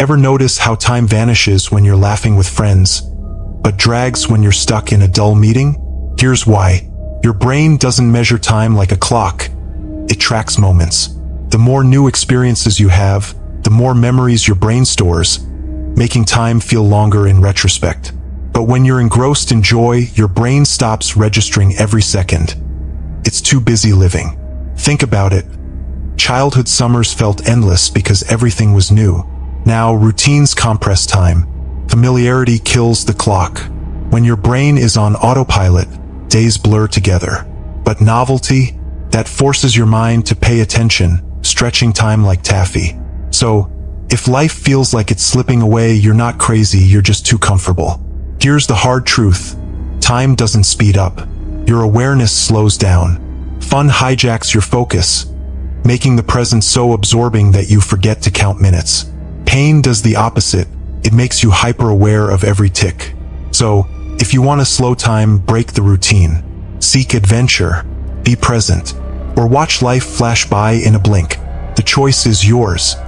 Ever notice how time vanishes when you're laughing with friends, but drags when you're stuck in a dull meeting? Here's why. Your brain doesn't measure time like a clock. It tracks moments. The more new experiences you have, the more memories your brain stores, making time feel longer in retrospect. But when you're engrossed in joy, your brain stops registering every second. It's too busy living. Think about it. Childhood summers felt endless because everything was new. Now, routines compress time. Familiarity kills the clock. When your brain is on autopilot, days blur together. But novelty, that forces your mind to pay attention, stretching time like taffy. So, if life feels like it's slipping away, you're not crazy, you're just too comfortable. Here's the hard truth. Time doesn't speed up. Your awareness slows down. Fun hijacks your focus, making the present so absorbing that you forget to count minutes. Pain does the opposite. It makes you hyper-aware of every tick. So, if you want to slow time, break the routine. Seek adventure. Be present. Or watch life flash by in a blink. The choice is yours.